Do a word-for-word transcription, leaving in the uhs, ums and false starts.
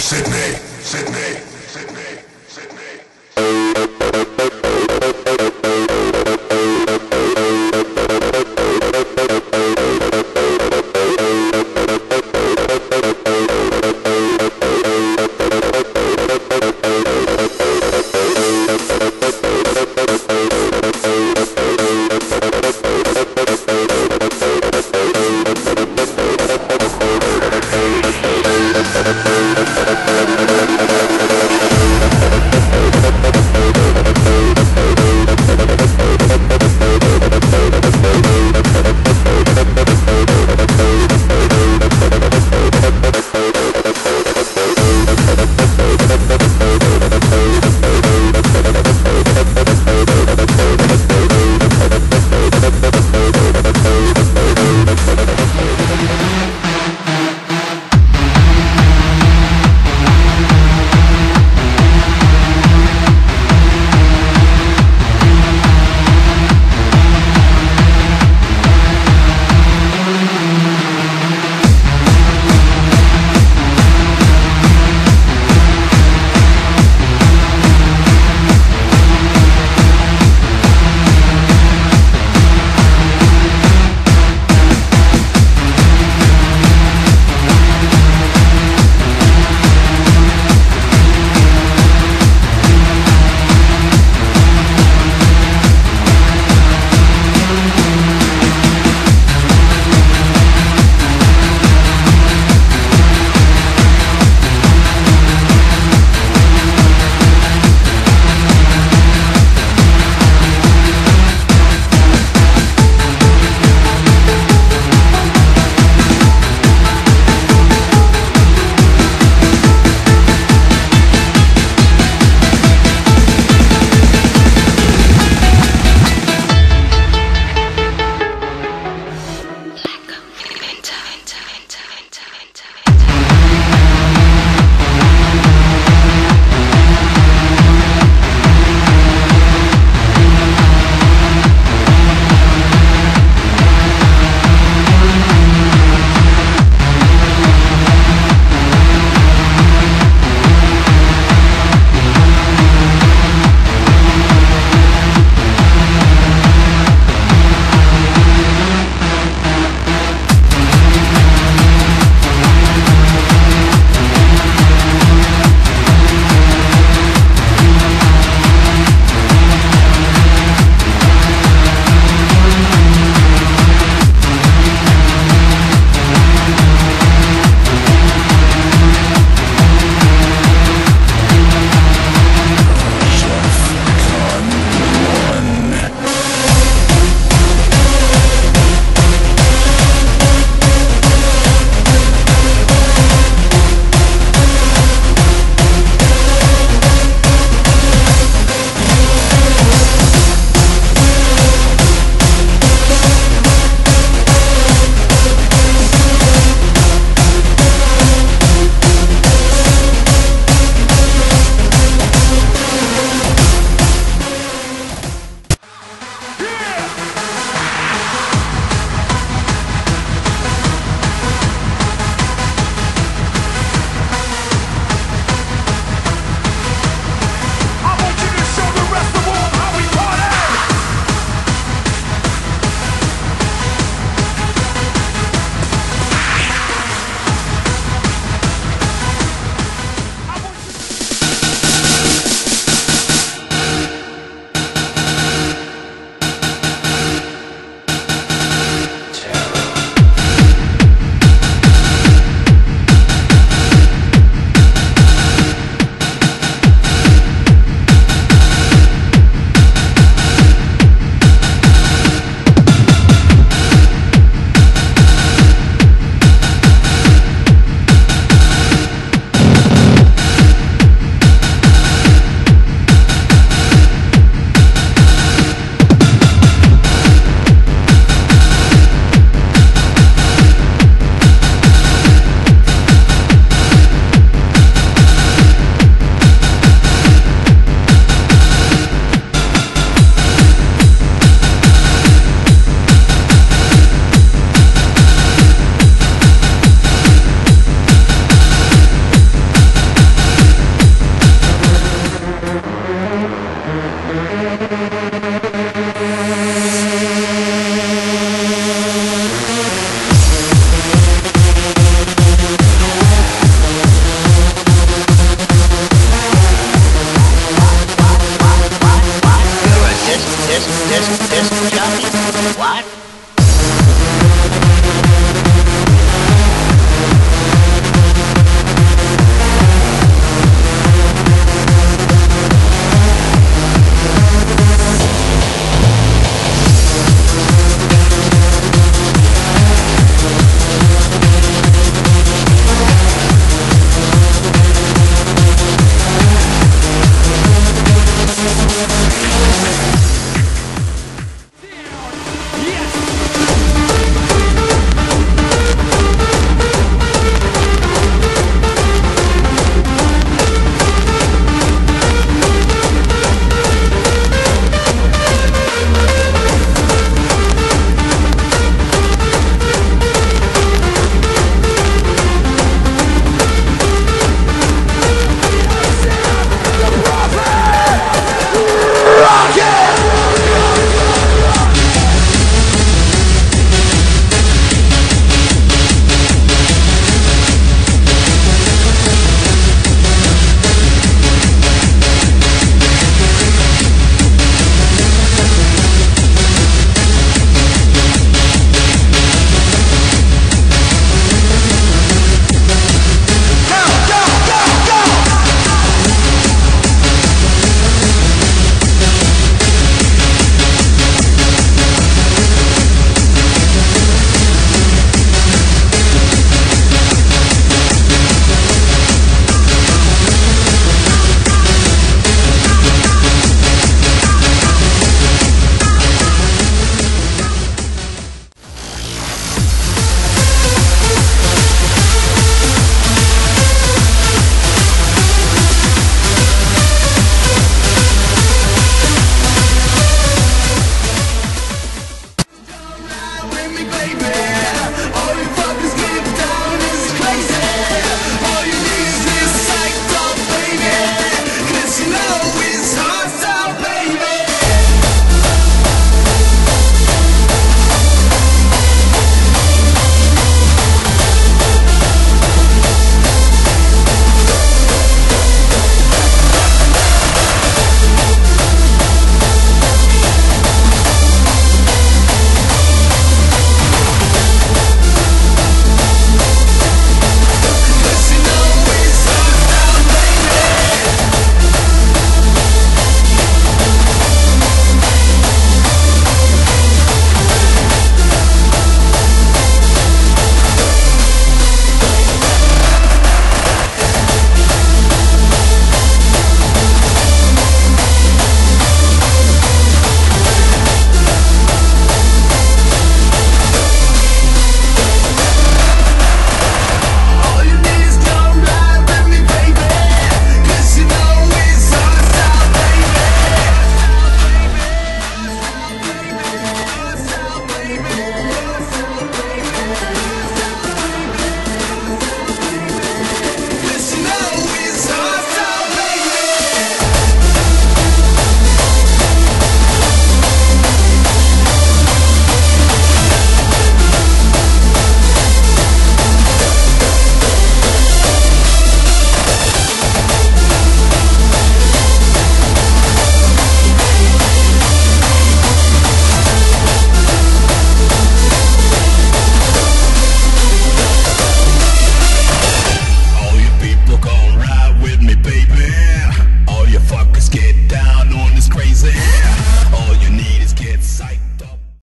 Sydney, Sydney.